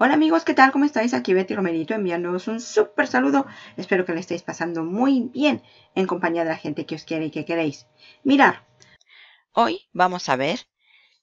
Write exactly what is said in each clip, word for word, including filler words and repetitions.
Hola amigos, ¿qué tal? ¿Cómo estáis? Aquí Betty Romerito enviándoos un súper saludo. Espero que le estéis pasando muy bien en compañía de la gente que os quiere y que queréis. Mirad, hoy vamos a ver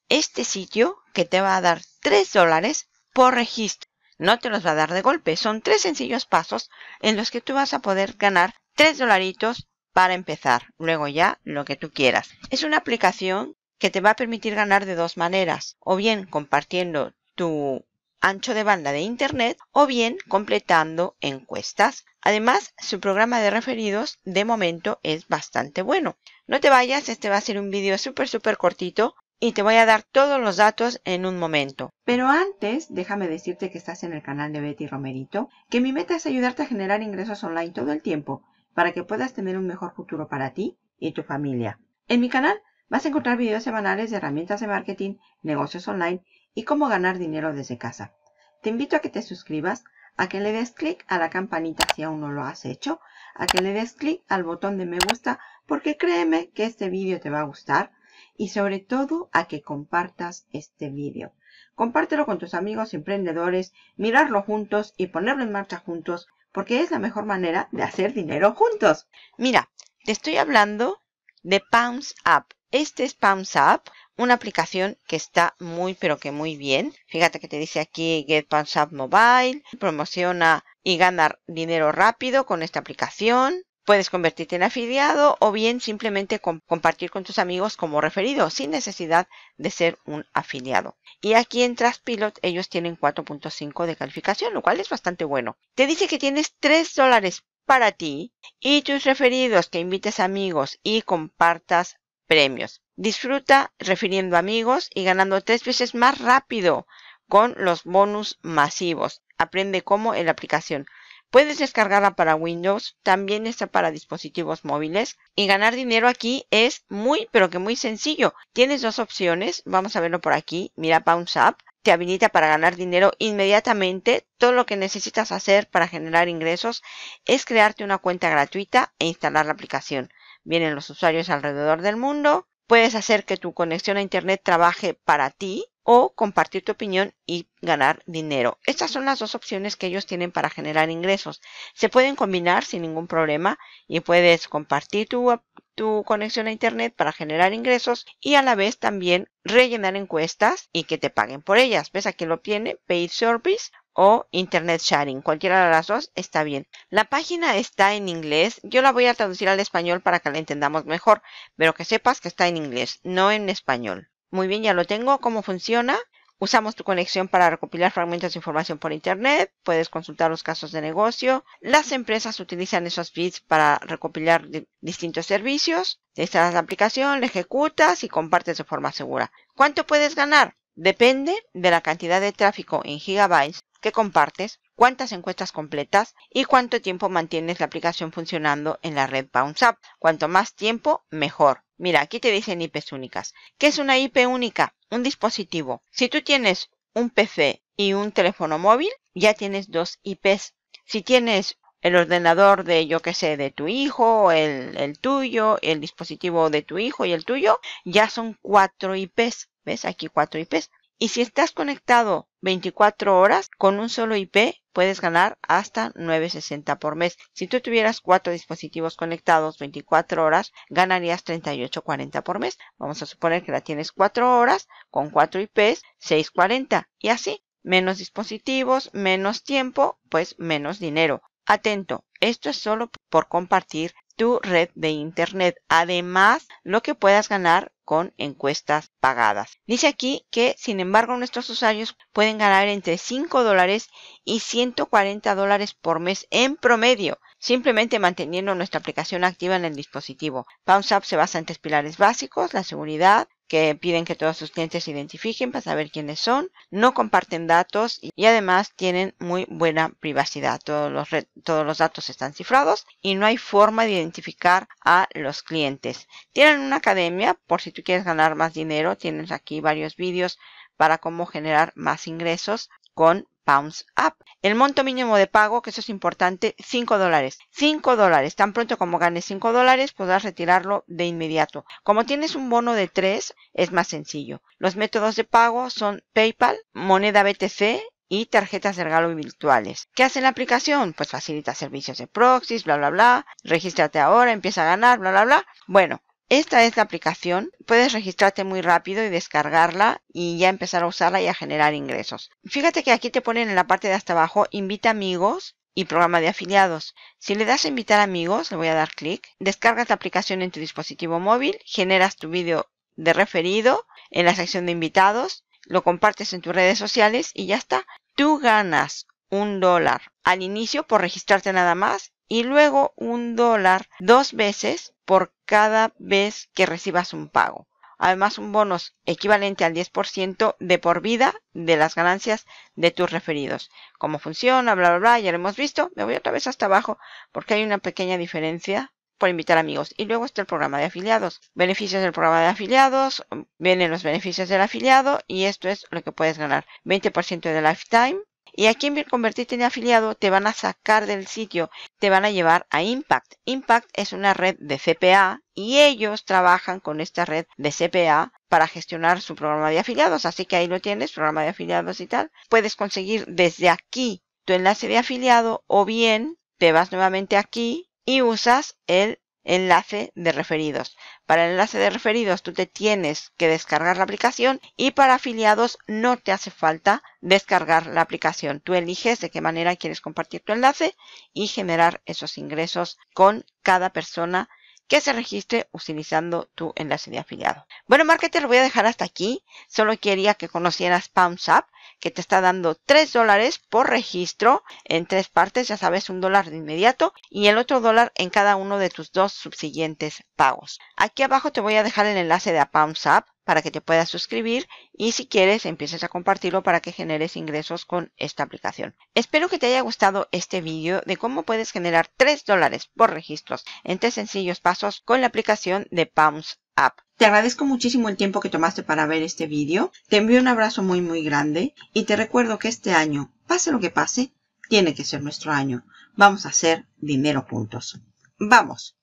este sitio que te va a dar tres dólares por registro. No te los va a dar de golpe, son tres sencillos pasos en los que tú vas a poder ganar tres dolaritos para empezar. Luego ya lo que tú quieras. Es una aplicación que te va a permitir ganar de dos maneras, o bien compartiendo tu ancho de banda de internet o bien completando encuestas. Además, su programa de referidos de momento es bastante bueno. No te vayas, este va a ser un vídeo súper súper cortito y te voy a dar todos los datos en un momento. Pero antes, déjame decirte que estás en el canal de Betty Romerito, que mi meta es ayudarte a generar ingresos online todo el tiempo para que puedas tener un mejor futuro para ti y tu familia. En mi canal vas a encontrar videos semanales de herramientas de marketing, negocios online y cómo ganar dinero desde casa. Te invito a que te suscribas, a que le des clic a la campanita si aún no lo has hecho, a que le des clic al botón de me gusta, porque créeme que este vídeo te va a gustar, y sobre todo a que compartas este vídeo. Compártelo con tus amigos emprendedores, mirarlo juntos y ponerlo en marcha juntos, porque es la mejor manera de hacer dinero juntos. Mira, te estoy hablando de Pawns punto app. Este es Pawns punto app. Una aplicación que está muy pero que muy bien. Fíjate que te dice aquí Get Pawns App Mobile. Promociona y gana dinero rápido con esta aplicación. Puedes convertirte en afiliado o bien simplemente comp compartir con tus amigos como referido sin necesidad de ser un afiliado. Y aquí en Trustpilot ellos tienen cuatro punto cinco de calificación, lo cual es bastante bueno. Te dice que tienes tres dólares para ti y tus referidos, que invites amigos y compartas premios. Disfruta refiriendo amigos y ganando tres veces más rápido con los bonus masivos. Aprende cómo en la aplicación. Puedes descargarla para Windows, también está para dispositivos móviles. Y ganar dinero aquí es muy, pero que muy sencillo. Tienes dos opciones, vamos a verlo por aquí. Mira, Pawns punto app te habilita para ganar dinero inmediatamente. Todo lo que necesitas hacer para generar ingresos es crearte una cuenta gratuita e instalar la aplicación. Vienen los usuarios alrededor del mundo. Puedes hacer que tu conexión a internet trabaje para ti o compartir tu opinión y ganar dinero. Estas son las dos opciones que ellos tienen para generar ingresos. Se pueden combinar sin ningún problema y puedes compartir tu, tu conexión a internet para generar ingresos y a la vez también rellenar encuestas y que te paguen por ellas. ¿Ves? Aquí lo tiene, Paid Service o Internet Sharing. Cualquiera de las dos está bien. La página está en inglés. Yo la voy a traducir al español para que la entendamos mejor, pero que sepas que está en inglés, no en español. Muy bien, ya lo tengo. ¿Cómo funciona? Usamos tu conexión para recopilar fragmentos de información por internet. Puedes consultar los casos de negocio. Las empresas utilizan esos feeds para recopilar di- distintos servicios. Te instalas la aplicación, la ejecutas y compartes de forma segura. ¿Cuánto puedes ganar? Depende de la cantidad de tráfico en gigabytes que compartes, cuántas encuestas completas y cuánto tiempo mantienes la aplicación funcionando en la red Pawns punto app. Cuanto más tiempo, mejor. Mira, aquí te dicen I Pes únicas. ¿Qué es una I P única? Un dispositivo. Si tú tienes un P C y un teléfono móvil, ya tienes dos I Pes. Si tienes el ordenador de, yo qué sé, de tu hijo, el, el tuyo, el dispositivo de tu hijo y el tuyo, ya son cuatro I Pes. ¿Ves? Aquí cuatro I Pes. Y si estás conectado veinticuatro horas, con un solo I P puedes ganar hasta nueve sesenta por mes. Si tú tuvieras cuatro dispositivos conectados veinticuatro horas, ganarías treinta y ocho cuarenta por mes. Vamos a suponer que la tienes cuatro horas, con cuatro I Pes, seis cuarenta. Y así, menos dispositivos, menos tiempo, pues menos dinero. Atento, esto es solo por compartir tu red de internet. Además, lo que puedas ganar con encuestas pagadas. Dice aquí que, sin embargo, nuestros usuarios pueden ganar entre cinco dólares y ciento cuarenta dólares por mes en promedio, simplemente manteniendo nuestra aplicación activa en el dispositivo. Pawns punto app se basa en tres pilares básicos: la seguridad, que piden que todos sus clientes se identifiquen para saber quiénes son, no comparten datos y además tienen muy buena privacidad. Todos los, todos los datos están cifrados y no hay forma de identificar a los clientes. Tienen una academia por si tú quieres ganar más dinero. Tienes aquí varios vídeos para cómo generar más ingresos con Pawns punto app. El monto mínimo de pago, que eso es importante, cinco dólares. cinco dólares. Tan pronto como ganes cinco dólares, podrás retirarlo de inmediato. Como tienes un bono de tres, es más sencillo. Los métodos de pago son PayPal, moneda B T C y tarjetas de regalo virtuales. ¿Qué hace la aplicación? Pues facilita servicios de proxies, bla, bla, bla. Regístrate ahora, empieza a ganar, bla, bla, bla. Bueno, esta es la aplicación. Puedes registrarte muy rápido y descargarla y ya empezar a usarla y a generar ingresos. Fíjate que aquí te ponen en la parte de hasta abajo, invita amigos y programa de afiliados. Si le das a invitar amigos, le voy a dar clic, descargas la aplicación en tu dispositivo móvil, generas tu vídeo de referido en la sección de invitados, lo compartes en tus redes sociales y ya está. Tú ganas un dólar al inicio por registrarte nada más y luego un dólar dos veces por cada vez que recibas un pago. Además, un bono equivalente al diez por ciento de por vida de las ganancias de tus referidos. ¿Cómo funciona? Bla, bla, bla. Ya lo hemos visto. Me voy otra vez hasta abajo porque hay una pequeña diferencia por invitar amigos. Y luego está el programa de afiliados. Beneficios del programa de afiliados. Vienen los beneficios del afiliado y esto es lo que puedes ganar. veinte por ciento de lifetime. Y aquí en convertirte en afiliado te van a sacar del sitio, te van a llevar a Impact. Impact es una red de C P A y ellos trabajan con esta red de C P A para gestionar su programa de afiliados. Así que ahí lo tienes, programa de afiliados y tal. Puedes conseguir desde aquí tu enlace de afiliado o bien te vas nuevamente aquí y usas el enlace de referidos. Para el enlace de referidos tú te tienes que descargar la aplicación y para afiliados no te hace falta descargar la aplicación. Tú eliges de qué manera quieres compartir tu enlace y generar esos ingresos con cada persona que se registre utilizando tu enlace de afiliado. Bueno, marketer, lo voy a dejar hasta aquí. Solo quería que conocieras Pawns punto app, que te está dando tres dólares por registro en tres partes. Ya sabes, un dólar de inmediato y el otro dólar en cada uno de tus dos subsiguientes pagos. Aquí abajo te voy a dejar el enlace de Pawns punto app para que te puedas suscribir y si quieres empieces a compartirlo para que generes ingresos con esta aplicación. Espero que te haya gustado este vídeo de cómo puedes generar tres dólares por registros en tres sencillos pasos con la aplicación de Pawns punto app. Te agradezco muchísimo el tiempo que tomaste para ver este vídeo. Te envío un abrazo muy muy grande y te recuerdo que este año, pase lo que pase, tiene que ser nuestro año. Vamos a hacer dinero juntos. ¡Vamos!